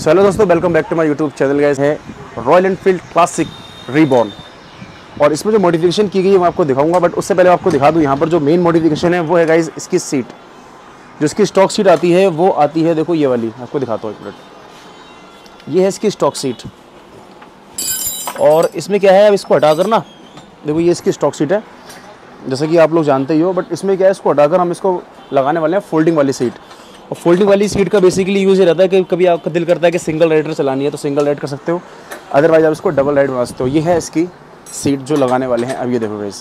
सो hello दोस्तों, welcome back to my YouTube channel. Guys है Royal Enfield Classic reborn और इसमें जो मॉडिफिकेशन की गई है मैं आपको दिखाऊंगा, बट उससे पहले आपको दिखा दूं यहाँ पर जो मेन मॉडिफिकेशन है वो है गाइस इसकी सीट। जो इसकी स्टॉक सीट आती है वो आती है, देखो ये वाली, आपको दिखाता हूँ एक मिनट। ये है इसकी स्टॉक सीट और इसमें क्या है, अब इसको हटाकर ना देखो ये इसकी स्टॉक सीट है जैसा कि आप लोग जानते ही हो, बट इसमें क्या है, इसको हटाकर हम इसको लगाने वाले हैं फोल्डिंग वाली सीट। और फोल्डिंग वाली सीट का बेसिकली यूज़ ये रहता है कि कभी आपका दिल करता है कि सिंगल राइडर चलानी है तो सिंगल राइड कर सकते हो, अदरवाइज आप इसको डबल राइड बना सकते हो। ये है इसकी सीट जो लगाने वाले हैं। अब ये देखो गाइस,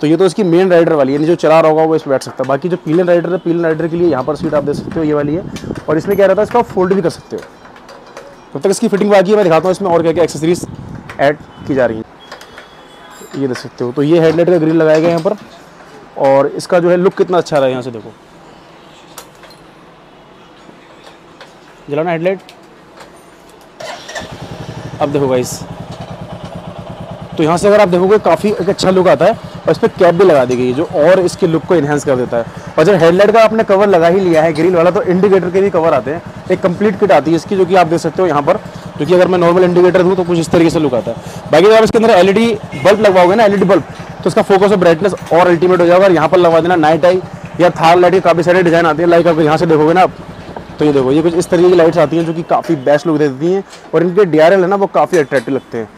तो ये तो इसकी मेन राइडर वाली है, यानी जो चला रहा होगा वो इस पर बैठ सकता है। बाकी जो पिलियन राइडर है, पिलियन राइडर के लिए यहाँ पर सीट आप देख सकते हो, ये वाली है। और इसमें क्या रहता है, इसको आप फोल्ड भी कर सकते हो। तब तक इसकी फिटिंग बाकी है, मैं दिखाता हूँ इसमें और क्या क्या एक्सेसरीज ऐड की जा रही है। ये देख सकते हो, तो ये हेडलाइट का ग्रिल लगाया गया यहाँ पर और इसका जो है लुक कितना अच्छा रहा है। यहाँ से देखो, जलाओ ना हेडलाइट, अब देखो गाइस, तो यहाँ से अगर आप देखोगे काफ़ी एक अच्छा लुक आता है। और इस पर कैप भी लगा दी गई है जो और इसके लुक को इन्हेंस कर देता है। और जब हेडलाइट का आपने कवर लगा ही लिया है ग्रिल वाला, तो इंडिकेटर के भी कवर आते हैं, एक कंप्लीट किट आती है इसकी, जो कि आप देख सकते हो यहाँ पर। क्योंकि अगर मैं नॉर्मल इंडिकेटर दूँ तो कुछ इस तरीके से लुक आता है। बाकी अगर इसके अंदर एलईडी बल्ब लगवाओगे ना, एलईडी बल्ब, तो उसका फोकस और ब्राइटनेस और अल्टीमेट हो जाएगा। और यहाँ पर लगवा देना नाइट आई या थार लाइट, काफ़ी सारे डिज़ाइन आते हैं। लाइक आप यहाँ से देखोगे ना, तो ये देखो, ये कुछ इस तरीके की लाइट्स आती हैं जो कि काफ़ी बेस्ट लुक देती हैं। और इनके DRL है ना, वो काफ़ी अट्रैक्टिव लगते हैं।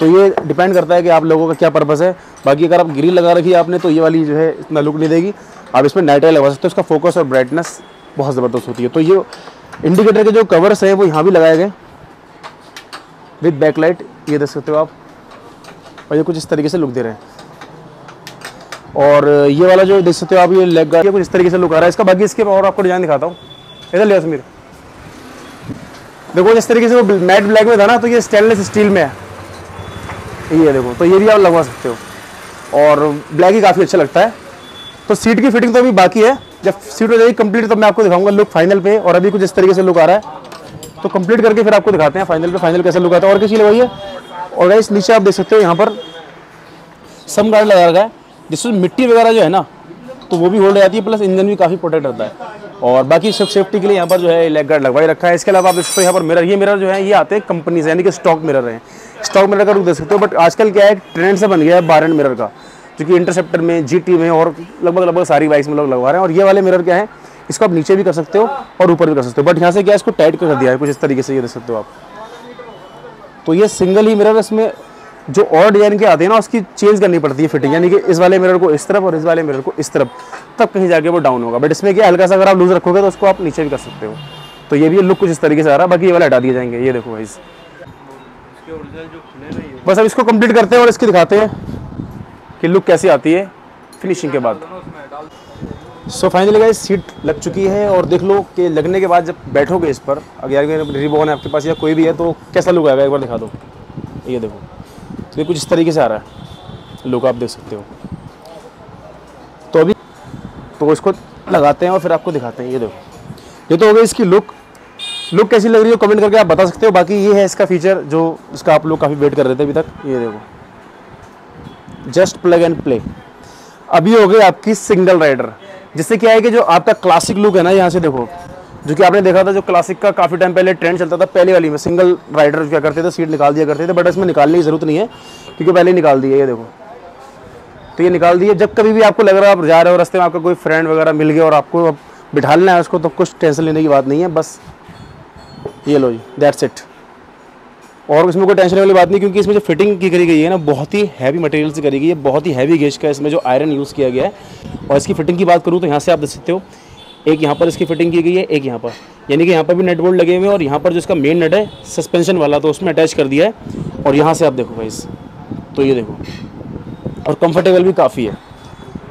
तो ये डिपेंड करता है कि आप लोगों का क्या पर्पस है। बाकी अगर आप ग्रिल लगा रखी है आपने, तो ये वाली जो है इतना लुक नहीं देगी। आप इसमें नाइट लाइट लगा सकते हो, उसका फोकस और ब्राइटनेस बहुत ज़बरदस्त होती है। तो ये इंडिकेटर के जो कवर्स हैं वो यहाँ भी लगाए गए विद बैकलाइट, ये देख सकते हो आप। और ये कुछ इस तरीके से लुक दे रहे हैं। और ये वाला जो देख सकते हो आप, ये लेग गार्ड, ये कुछ इस तरीके से लुक आ रहा है इसका। बाकी इसके और आपको डिज़ाइन दिखाता हूँ, इधर ले समीर, देखो जिस तरीके से वो मैट ब्लैक में था ना, तो ये स्टेनलेस स्टील में है। ये देखो, तो ये भी आप लगवा सकते हो और ब्लैक ही काफ़ी अच्छा लगता है। तो सीट की फिटिंग तो अभी बाकी है, जब सीट हो जाएगी कंप्लीट तब तो मैं आपको दिखाऊंगा लुक फाइनल पे। और अभी कुछ इस तरीके से लुक आ रहा है, तो कंप्लीट करके फिर आपको दिखाते हैं फाइनल पे फाइनल कैसा लुक आता है। और किसी लगवाई है, और इस नीचे आप देख सकते हो यहाँ पर सम गार्ड लगा रखा है जिसमें मिट्टी वगैरह जो है ना, तो वो भी होल्ड हो जाती है, प्लस इंजन भी काफ़ी प्रोटेक्ट रहता है। और बाकी सब सेफ्टी के लिए यहाँ पर जो है लेग गार्ड लगवाई रखा है। इसके अलावा आप इसको यहाँ पर मिरर, ये मिरर जो है ये आते हैं कंपनी से, यानी कि स्टॉक मिरर हैं। स्टॉक मिरर का रुख देख सकते हो, बट आजकल क्या है ट्रेंड से बन गया है बार एंड मिरर का, जो कि इंटरसेप्टर में, GT में और लगभग सारी बाइक्स में लोग लगवा रहे हैं। और ये वाले मिरर क्या है, इसको आप नीचे भी कर सकते हो और ऊपर भी कर सकते हो, बट यहाँ से क्या इसको टाइट कर दिया है कुछ इस तरीके से, ये देख सकते हो आप। तो ये सिंगल ही मिरर, इसमें जो और डिज़ाइन के आते हैं ना उसकी चेंज करनी पड़ती है फिटिंग, यानी कि इस वाले मिरर को इस तरफ और इस वाले मिरर को इस तरफ, तब कहीं जाके वो डाउन होगा। बट इसमें क्या हल्का सा अगर आप लूज रखोगे तो उसको आप नीचे भी कर सकते हो। तो ये भी लुक कुछ इस तरीके से आ रहा है। बाकी ये वाले हटा दिए जाएंगे, ये देखो गाइस, बस अब इसको कंप्लीट करते हैं और इसकी दिखाते हैं कि लुक कैसी आती है फिनिशिंग के बाद। सो फाइनली गाइस, सीट लग चुकी है और देख लो कि लगने के बाद जब बैठोगे इस पर, अगर रिबॉर्न है आपके पास या कोई भी है, तो कैसा लुक आएगा एक बार दिखा दो। ये देखो, तो ये कुछ इस तरीके से आ रहा है लुक, आप देख सकते हो। तो अभी तो इसको लगाते हैं और फिर आपको दिखाते हैं। ये देखो, ये तो हो गई इसकी लुक कैसी लग रही हो कमेंट करके आप बता सकते हो। बाकी ये है इसका फीचर जो इसका आप लोग काफ़ी वेट कर रहे थे अभी तक। ये देखो, जस्ट प्लग एंड प्ले, अभी हो गई आपकी सिंगल राइडर, जिससे क्या है कि जो आपका क्लासिक लुक है ना, यहाँ से देखो, जो कि आपने देखा था जो क्लासिक का काफ़ी टाइम पहले ट्रेंड चलता था, पहले वाली में सिंगल राइडर क्या करते थे, सीट निकाल दिया करते थे, बट इसमें निकालने की ज़रूरत नहीं है क्योंकि पहले ही निकाल दी है। ये देखो, तो ये निकाल दिए। जब कभी भी आपको लग रहा है आप जा रहे हो, रास्ते में आपका कोई फ्रेंड वगैरह मिल गया और आपको बिठालना है उसको, तो कुछ टेंशन लेने की बात नहीं है, बस ये लो जी, दैट्स इट। और इसमें कोई टेंशन वाली बात नहीं, क्योंकि इसमें जो फिटिंग की करी गई है ना, बहुत ही हैवी मटेरियल से करी गई है, बहुत ही हैवी गेज का इसमें जो आयरन यूज़ किया गया है। और इसकी फिटिंग की बात करूँ तो यहाँ से आप देख सकते हो, एक यहाँ पर इसकी फिटिंग की गई है, एक यहाँ पर, यानी कि यहाँ पर भी नट बोल्ट लगे हुए हैं। और यहाँ पर जो इसका मेन नट है सस्पेंशन वाला, तो उसमें अटैच कर दिया है। और यहाँ से आप देखो गाइस, तो ये देखो, और कंफर्टेबल भी काफ़ी है।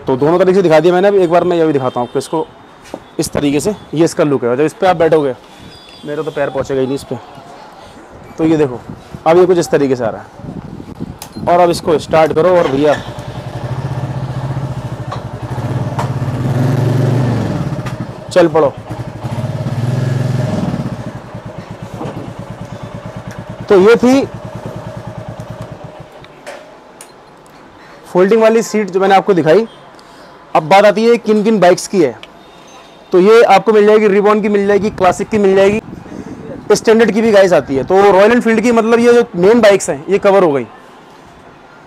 तो दोनों तरीके से दिखा दिया मैंने, अब एक बार मैं ये भी दिखाता हूँ आपको इसको इस तरीके से। ये इसका लुक है, और जब इस पर आप बैठोगे, मेरा तो पैर पहुँचेगा ही नहीं इस पर। तो ये देखो, अब ये कुछ इस तरीके से आ रहा है। और अब इसको स्टार्ट करो और भैया, चल पड़ो। तो ये थी फोल्डिंग वाली सीट जो मैंने आपको दिखाई। अब बात आती है किन किन बाइक्स की है, तो ये आपको मिल जाएगी रिबॉर्न की, मिल जाएगी क्लासिक की, मिल जाएगी स्टैंडर्ड की भी गाइस आती है। तो रॉयल एनफील्ड की मतलब ये जो मेन बाइक्स हैं ये कवर हो गई,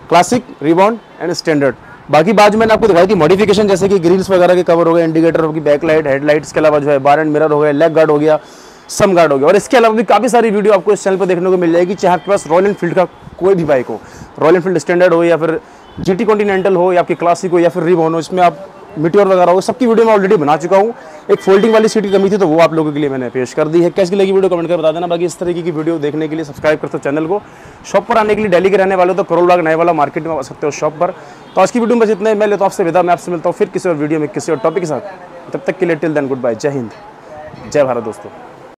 क्लासिक, रिबॉर्न एंड स्टैंडर्ड। बाकी बाद मैंने आपको दिखाई थी मॉडिफिकेशन, जैसे कि ग्रिल्स वगैरह के कवर हो गए, इंडिकेटर होगी, बैकलाइट, हेडलाइट्स के अलावा जो है बार एंड मिरर हो गया, लेग गार्ड हो गया, सम गार्ड हो गया। और इसके अलावा भी काफ़ी सारी वीडियो आपको इस चैनल पर देखने को मिल जाएगी, चाहे आपके पास रॉयल एनफील्ड का कोई भी बाइक हो, रॉयल एनफील्ड स्टैंडर्ड हो या फिर GT कॉन्टिनेंटल हो या आपकी क्लासिक हो या फिर रिबॉर्न हो, इसमें आप मिट्योर वगैरह हो, सबकी वीडियो मैं ऑलरेडी बना चुका हूँ। एक फोल्डिंग वाली सीट की कमी थी तो वो आप लोगों के लिए मैंने पेश कर दी है। कैसी लगी वीडियो कमेंट कर बता देना। बाकी इस तरीके की वीडियो देखने के लिए सब्सक्राइब कर सकते हो चैनल को। शॉप पर आने के लिए दिल्ली के रहने वाले हो तो करोल बाग नए वाला मार्केट में आ सकते हो शॉप पर। तो आज की वीडियो में बस इतना ही, मैं लेता हूँ आपसे विदा। मैं आपसे मिलता हूँ फिर किसी और वीडियो में किसी और टॉपिक के साथ। तब तक के लिए टिल देन गुड बाय, जय हिंद, जय भारत दोस्तों।